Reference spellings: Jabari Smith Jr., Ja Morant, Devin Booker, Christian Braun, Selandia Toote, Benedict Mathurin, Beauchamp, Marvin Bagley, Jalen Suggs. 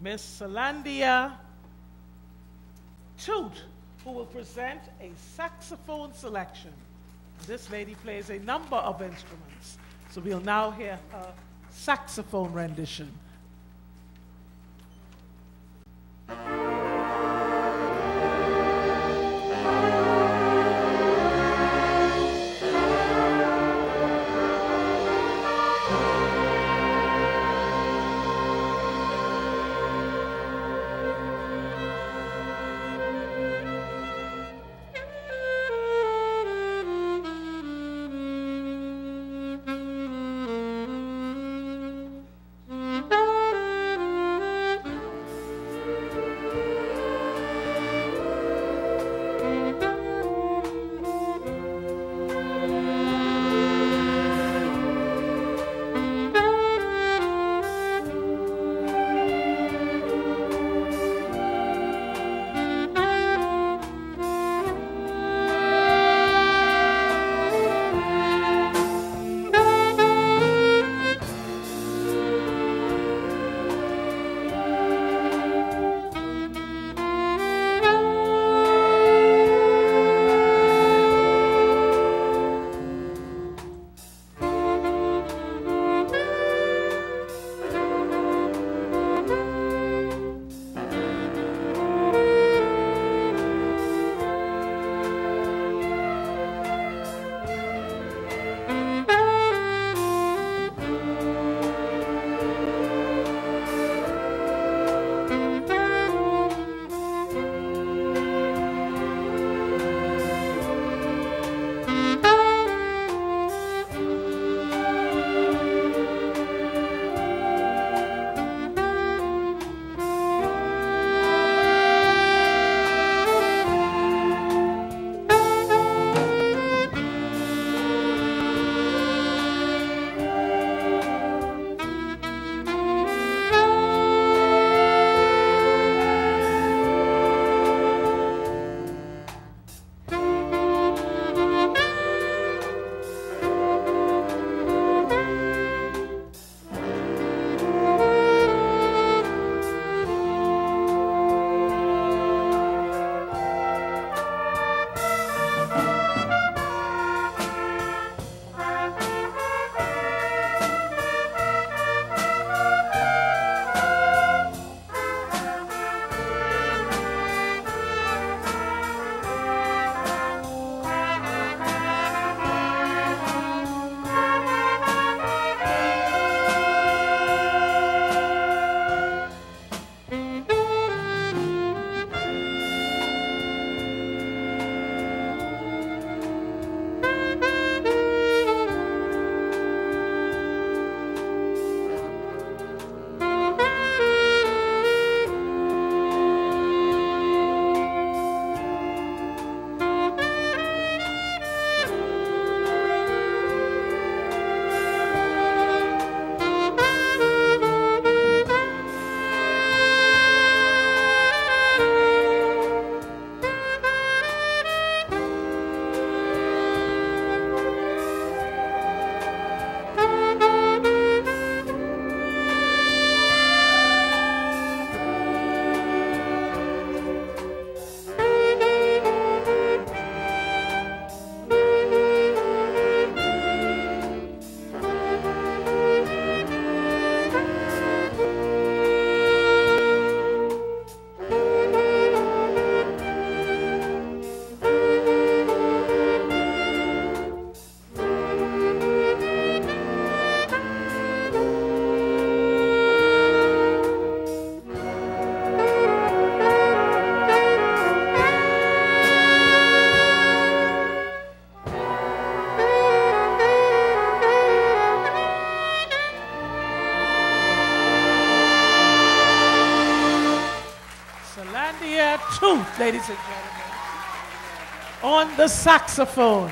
Miss Selandia Toote, who will present a saxophone selection. This lady plays a number of instruments, so we'll now hear her saxophone rendition. Selandia Toote, ladies and gentlemen, on the saxophone.